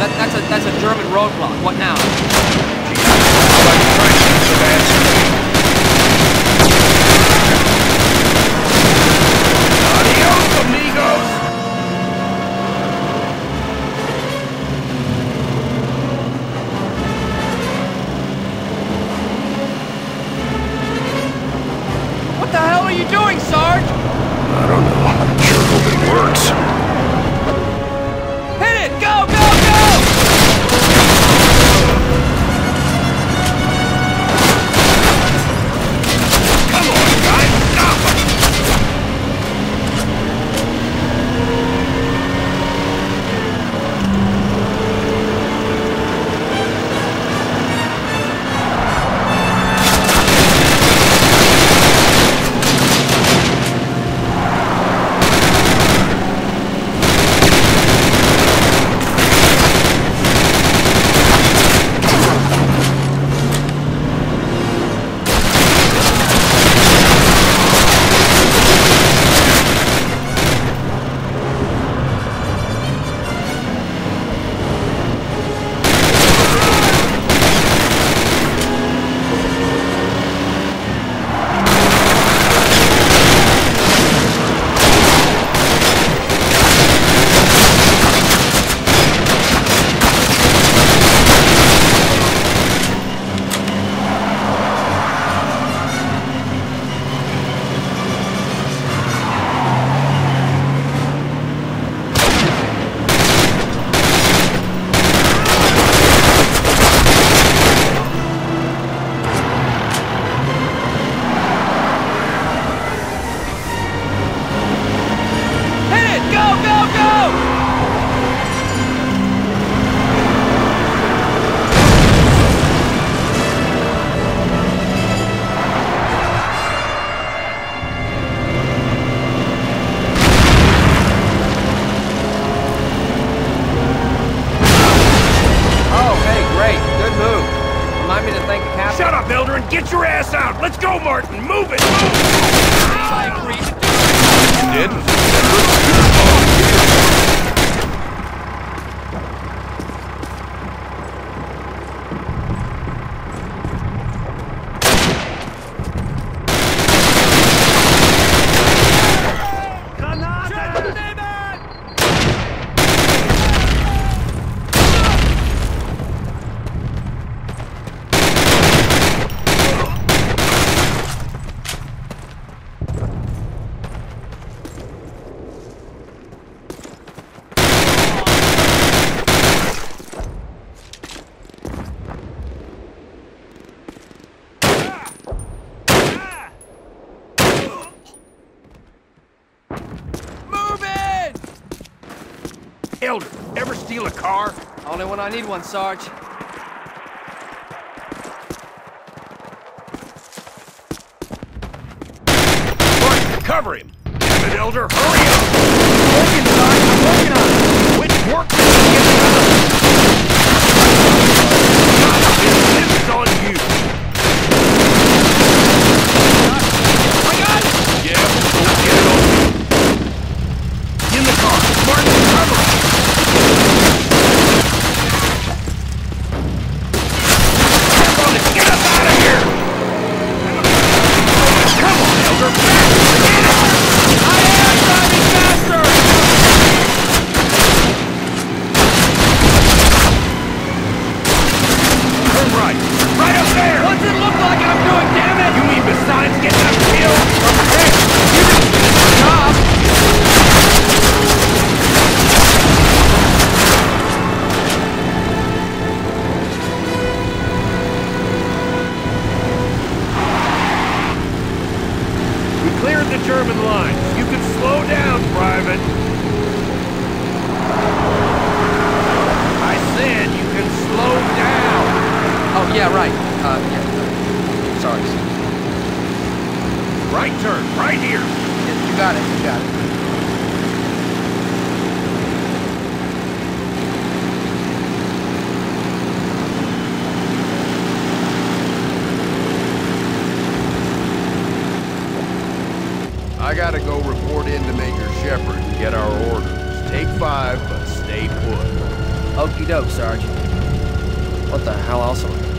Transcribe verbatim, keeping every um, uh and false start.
that, that's a that's a German roadblock. What now? Get your ass out! Let's go, Martin! Move it! Move it. I agreed to do it! You did? Elder, ever steal a car? Only when I need one, Sarge. Martin, cover him! Damn it, Elder, hurry up! Working, Sarge, I'm working on it! Which work did you get done? This is on you! I got it! Yeah, don't get it over. In the car, Martin, cover him! I gotta go report in to Major Shepard and get our orders. Take five, but stay put. Okie doke, Sergeant. What the hell else am I?